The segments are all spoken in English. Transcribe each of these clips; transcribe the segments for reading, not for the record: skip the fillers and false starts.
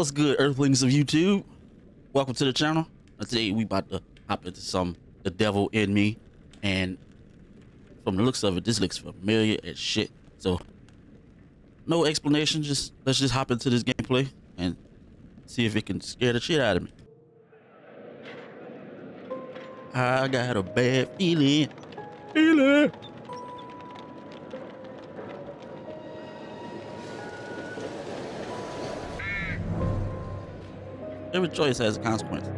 What's good, earthlings of YouTube? Welcome to the channel. Today we about to hop into some The Devil in Me, and from the looks of it, this looks familiar as shit. So no explanation, just let's just hop into this gameplay and see if it can scare the shit out of me. I got a bad feeling. Every choice has a consequence.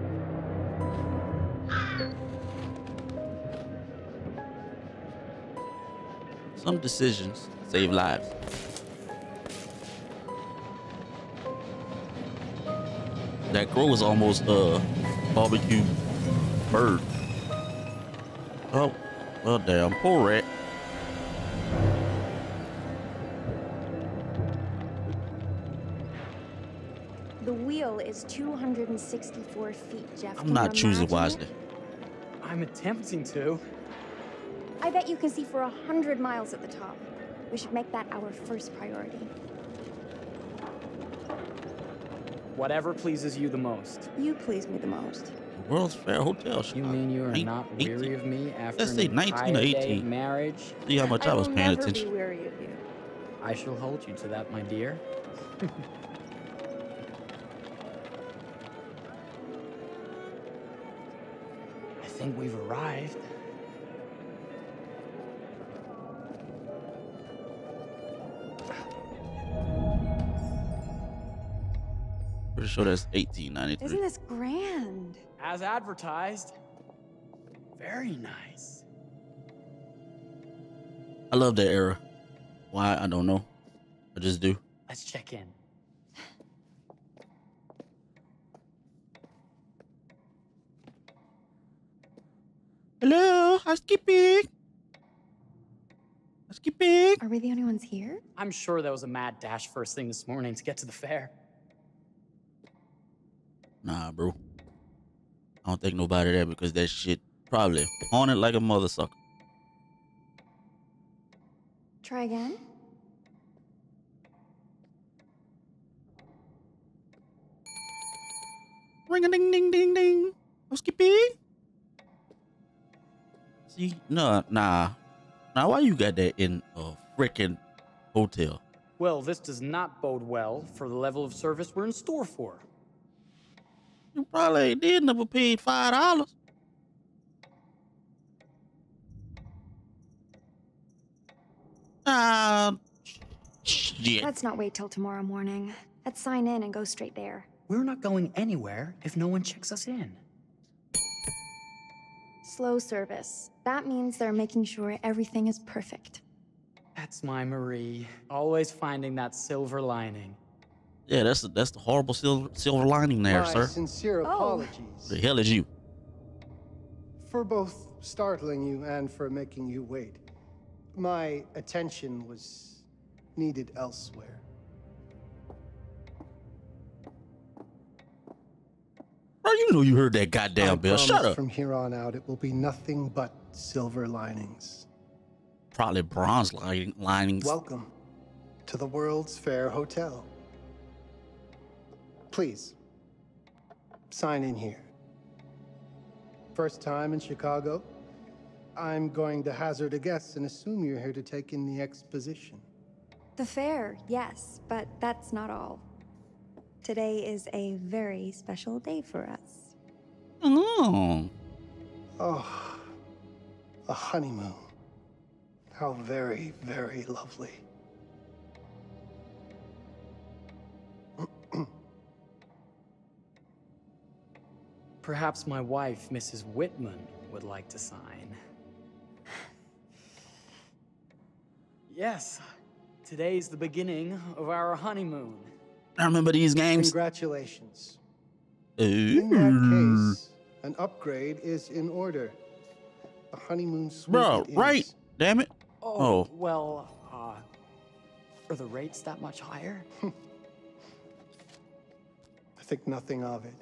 Some decisions save lives. That crow was almost a barbecue bird. Oh, well, damn, poor rat. The wheel is 264 feet, Jeff. I'm not choosing wisely. I'm attempting to. I bet you can see for 100 miles at the top. We should make that our first priority. Whatever pleases you the most. You please me the most. The World's Fair Hotel. You mean you are not weary of me after an entire day of marriage? See how much I was paying attention. I will never be weary of you. I shall hold you to that, my dear. I think we've arrived. Pretty sure that's 1893. Isn't this grand? As advertised. Very nice. I love that era. Why, I don't know. I just do. Let's check in. Hello, housekeeping. Housekeeping. Are we the only ones here? I'm sure that was a mad dash first thing this morning to get to the fair. Nah, bro. I don't think nobody there because that shit probably haunted like a mother sucker. Try again. Ring a ding ding ding ding. Housekeeping. See, nah, why you got that in a freaking hotel? Well, this does not bode well for the level of service we're in store for. You probably did never paid $5. Shit. Let's not wait till tomorrow morning. Let's sign in and go straight there. We're not going anywhere if no one checks us in. Slow service. That means they're making sure everything is perfect. That's my Marie, always finding that silver lining. Yeah, that's the horrible silver lining there, sir. My sincere apologies. The hell is you? For both startling you and for making you wait. My attention was needed elsewhere. Bro, you know you heard that goddamn bell. Shut up. From here on out, it will be nothing but silver linings. Probably bronze linings. Welcome to the World's Fair Hotel. Please, sign in here. First time in Chicago, I'm going to hazard a guess and assume you're here to take in the exposition. The fair, yes, but that's not all. Today is a very special day for us. Oh. Oh, a honeymoon. How very, very lovely. Perhaps my wife, Mrs. Whitman, would like to sign. Yes, today's the beginning of our honeymoon. I remember these games. Congratulations. In that case, an upgrade is in order. A honeymoon suite. Bro, right? Damn it. Oh. Well, are the rates that much higher? I think nothing of it.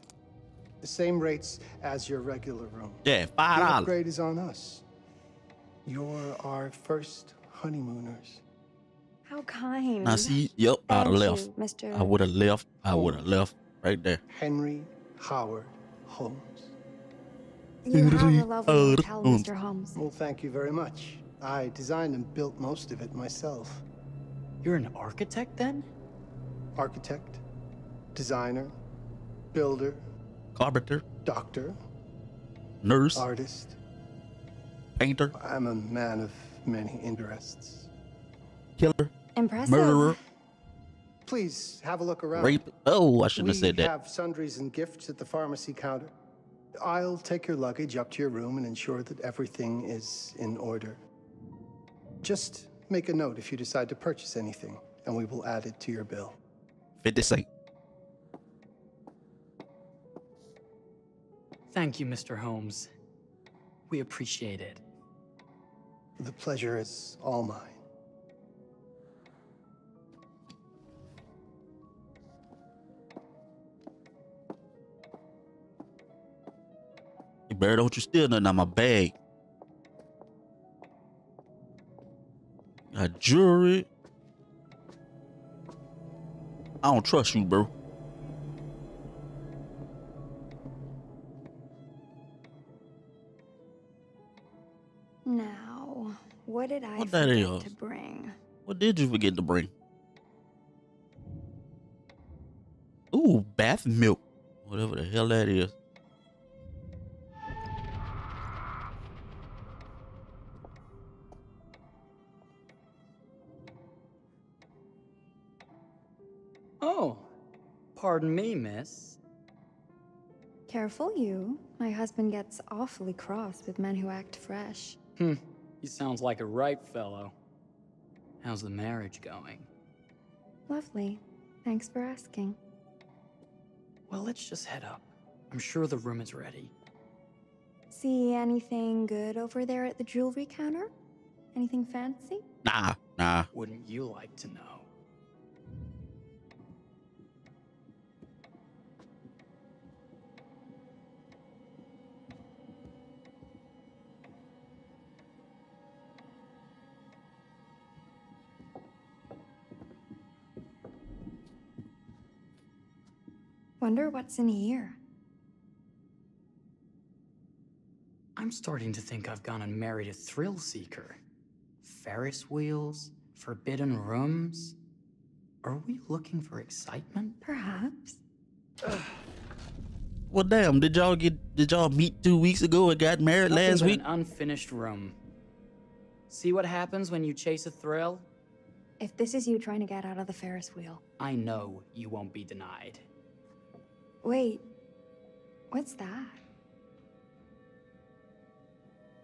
The same rates as your regular room. Yeah, $5. The upgrade is on us. You're our first honeymooners. How kind. I see. Yep, I'd have left. I would have left. Right there. Henry Howard Holmes. You have a lovely hotel, Mr. Holmes. Well, thank you very much. I designed and built most of it myself. You're an architect, then? Architect, designer, builder, carpenter, doctor, nurse, artist, painter. I'm a man of many interests. Killer. Impressive. Murderer. Please have a look around. Rape. Oh, I shouldn't have said that. We have sundries and gifts at the pharmacy counter. I'll take your luggage up to your room and ensure that everything is in order. Just make a note if you decide to purchase anything, and we will add it to your bill. 50 cents. Thank you, Mr. Holmes. We appreciate it. The pleasure is all mine. You better don't you steal nothing out of my bag. Got jewelry. I don't trust you, bro. Now, what did I forget to bring? What did you forget to bring? Ooh, bath milk. Whatever the hell that is. Oh, pardon me, miss. Careful you. My husband gets awfully cross with men who act fresh. Hmm, he sounds like a ripe fellow. How's the marriage going? Lovely. Thanks for asking. Well, let's just head up. I'm sure the room is ready. See anything good over there at the jewelry counter? Anything fancy? Nah. Wouldn't you like to know? Wonder what's in here. I'm starting to think I've gone and married a thrill seeker. Ferris wheels, forbidden rooms. Are we looking for excitement? Perhaps. Well, damn! Did y'all meet 2 weeks ago and got married last week? An unfinished room. See what happens when you chase a thrill? If this is you trying to get out of the Ferris wheel, I know you won't be denied. Wait, what's that?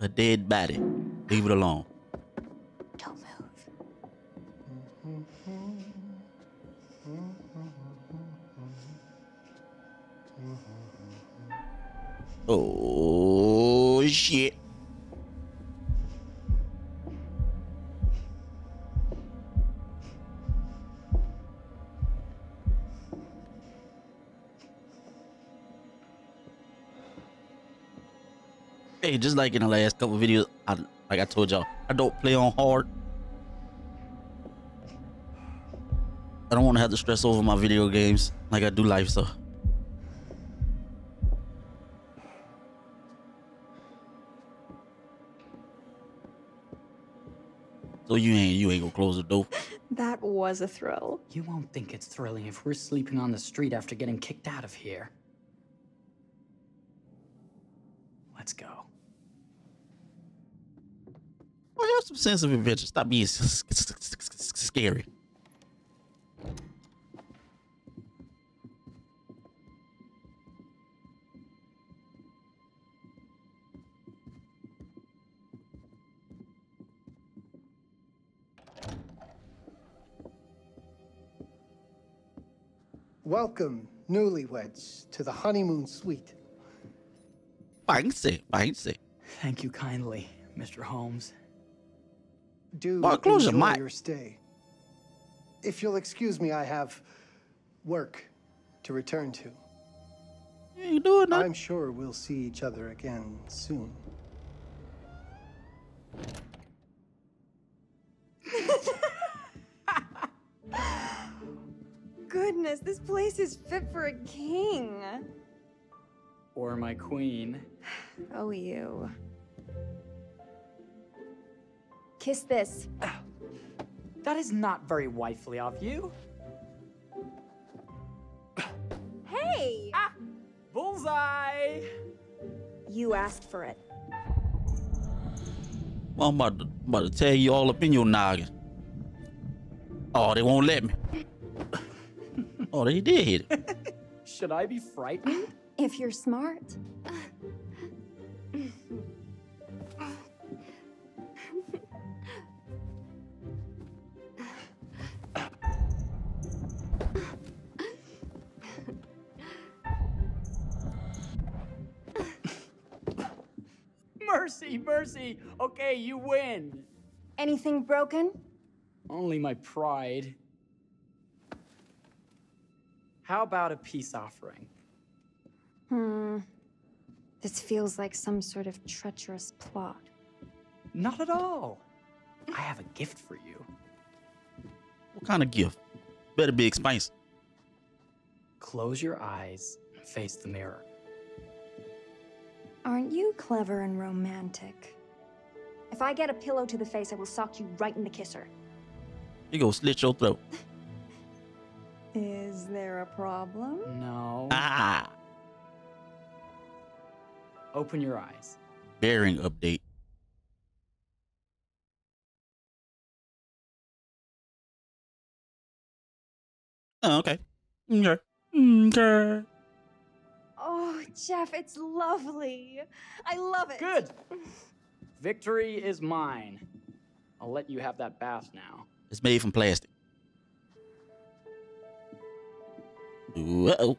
A dead body. Leave it alone. Don't move. Oh, shit. Hey, just like in the last couple of videos, like I told y'all, I don't play on hard. I don't want to have to stress over my video games like I do life, so. So you ain't gonna close the door. That was a thrill. You won't think it's thrilling if we're sleeping on the street after getting kicked out of here. Let's go. Well, have some sense of adventure. Stop being scary. Welcome, newlyweds, to the honeymoon suite. Fancy. Thank you kindly, Mr. Holmes. Do enjoy your stay. If you'll excuse me, I have work to return to. You ain't doing nothing. I'm sure we'll see each other again soon. Goodness, this place place is fit for a king. Or my queen. Oh, you. Kiss this. That is not very wifely of you. Hey! Ah! Bullseye! You asked for it. Well, I'm about to tear you all up in your noggin. Oh, they won't let me. Oh, they did hit it. Should I be frightened? If you're smart. Mercy, mercy. Okay, you win. Anything broken? Only my pride. How about a peace offering? This feels like some sort of treacherous plot. Not at all. I have a gift for you. What kind of gift? Better be expensive. Close your eyes and face the mirror. Aren't you clever and romantic? If I get a pillow to the face, I will sock you right in the kisser. You go slit your throat. Is there a problem? No. Ah. Open your eyes. Bearing update. Oh, okay. Okay. Okay. Oh, Jeff, it's lovely. I love it. Good. Victory is mine. I'll let you have that bath now. It's made from plastic. Ooh, uh-oh.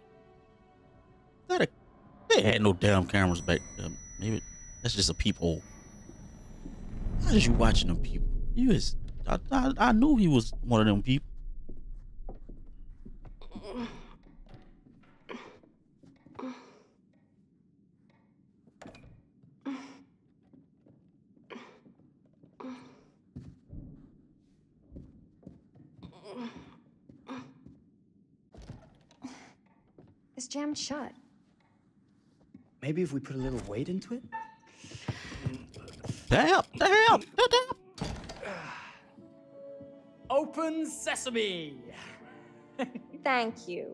They had no damn cameras back then. Maybe that's just a peephole. How is you watching them people? You is. I knew he was one of them people. It's jammed shut. Maybe if we put a little weight into it? Damn. Open sesame! Thank you.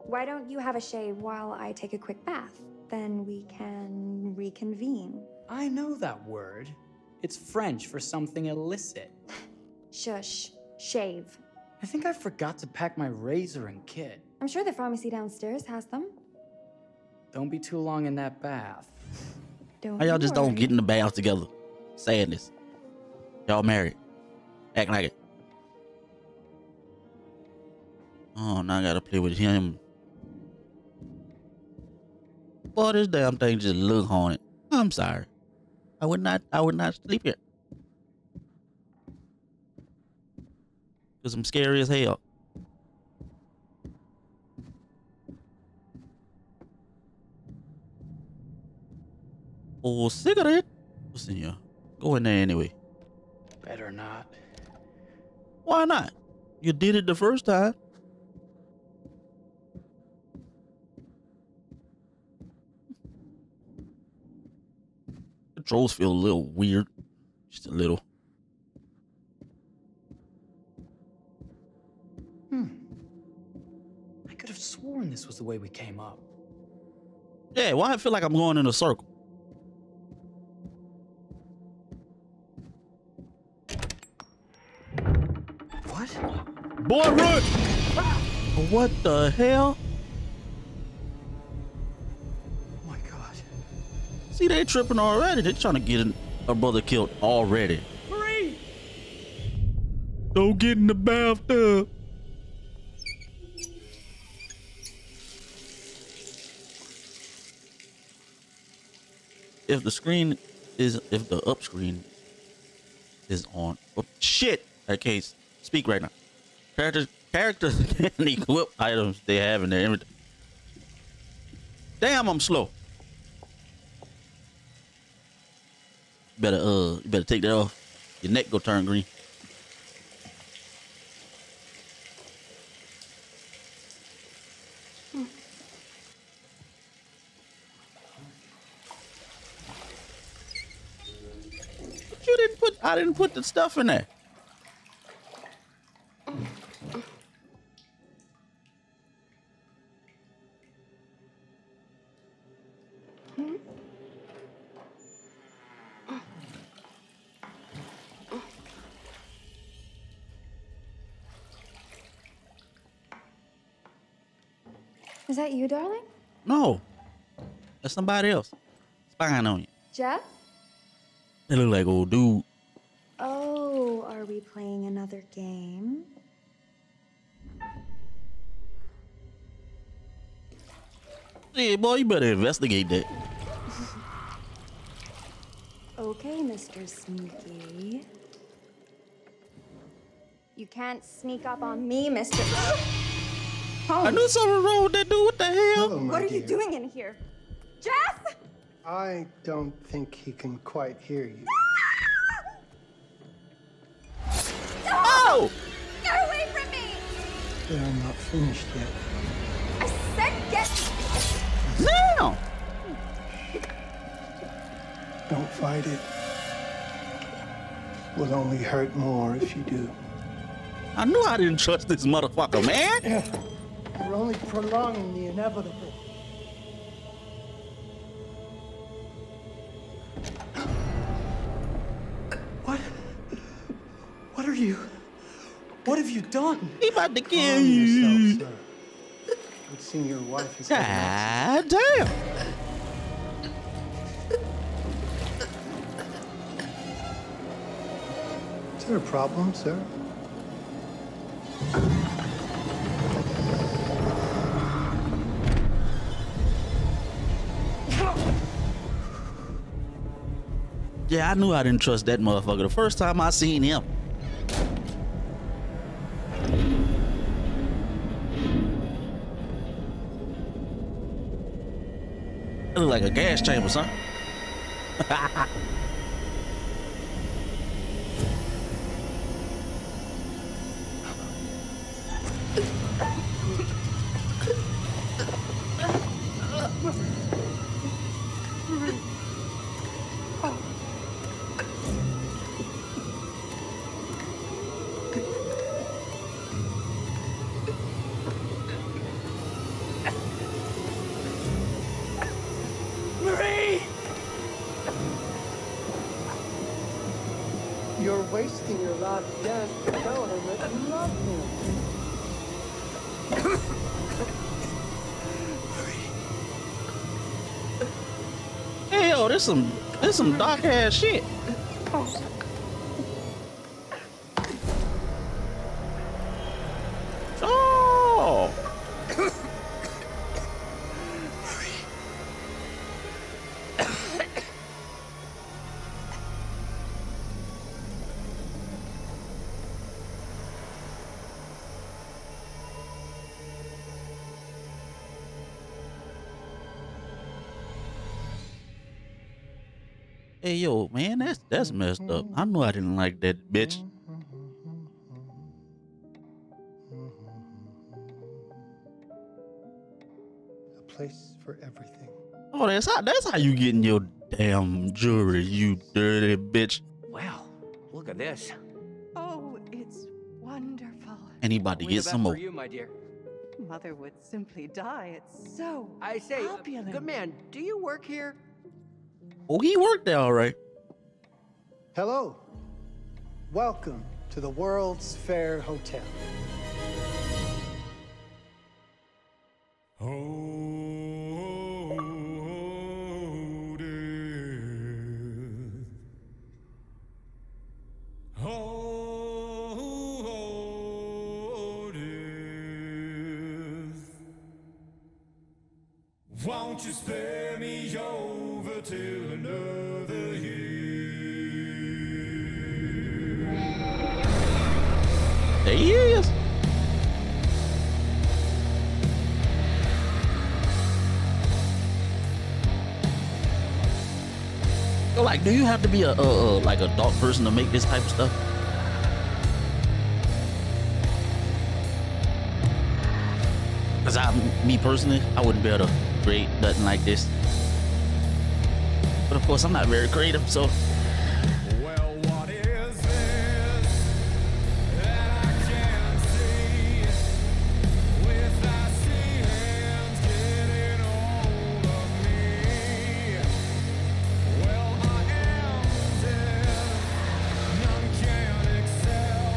Why don't you have a shave while I take a quick bath? Then we can reconvene. I know that word. It's French for something illicit. Shush. Shave. I think I forgot to pack my razor and kit. I'm sure the pharmacy downstairs has them. Don't be too long in that bath. How y'all just don't get in the bath together? Sadness. Y'all married. Act like it. Oh, now I gotta play with him. Boy, this damn thing just look haunted. I'm sorry. I would not sleep here. Cause I'm scary as hell. Oh, cigarette. What's in here? Go in there anyway. Better not. Why not? You did it the first time. The controls feel a little weird. Just a little. I could have sworn this was the way we came up. Yeah, why I feel like I'm going in a circle? Boy, run! What the hell? Oh my God. See, they tripping already. They trying to get a brother killed already. Hurry! Don't get in the bathtub. If the up screen is on. Oh, shit! I can't speak right now. Characters can equip items they have in their inventory. Damn, I'm slow. You better take that off. Your neck go turn green. But you didn't put, I didn't put the stuff in there. Is that you, darling? No. That's somebody else spying on you. Jeff? They look like old dude. Oh, are we playing another game? Hey, boy, you better investigate that. Okay, Mr. Sneaky. You can't sneak up on me, Mr. Holmes. I knew something wrong with that dude. What the hell? Hello, what are you doing in here? Jeff? I don't think he can quite hear you. Oh! Get away from me! But I'm not finished yet. I said get... No! Don't fight it. Will only hurt more if you do. I knew I didn't trust this motherfucker, man. Yeah. We're only prolonging the inevitable. What? What are you? What have you done? He about to kill you. Calm yourself, sir. I've seen your wife is God damn. Is there a problem, sir? Yeah, I knew I didn't trust that motherfucker the first time I seen him. It looked like a gas chamber, son. Wasting your life again, telling him that you love him. Hey, yo, this some dark ass shit. Oh. Hey, yo, man, that's messed up. I know I didn't like that bitch. A place for everything. Oh, that's how you getting your damn jewelry, you dirty bitch. Wow, look at this. Oh, it's wonderful. Anybody get some more? You, my dear. Mother would simply die. It's so opulent. Good man, do you work here? Oh, he worked there, all right. Hello. Welcome to the World's Fair Hotel. Oh, dear. Oh, dear. Won't you spare me your till another year. There he is. So, like, do you have to be a like a dark person to make this type of stuff? Cause me personally, I wouldn't be able to create nothing like this. But of course, I'm not very creative, so. Well, what is this that I can't see with I see hands getting hold of me? Well, I am dead, none can excel.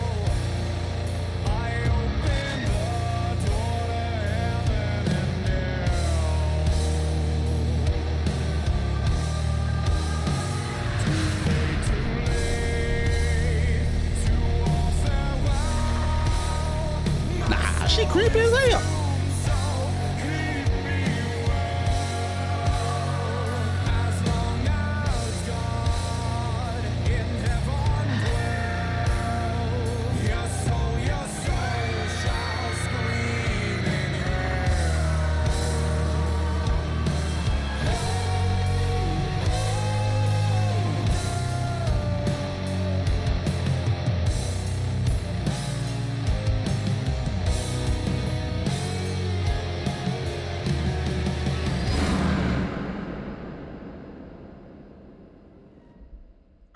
I open the door to heaven and she creepy as hell.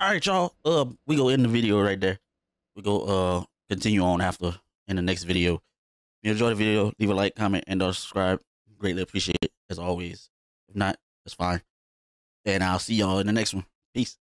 All right, y'all, we go end the video right there. We go continue on after in the next video. If you enjoyed the video, leave a like, comment, and subscribe. Greatly appreciate it, as always. If not, that's fine. And I'll see y'all in the next one. Peace.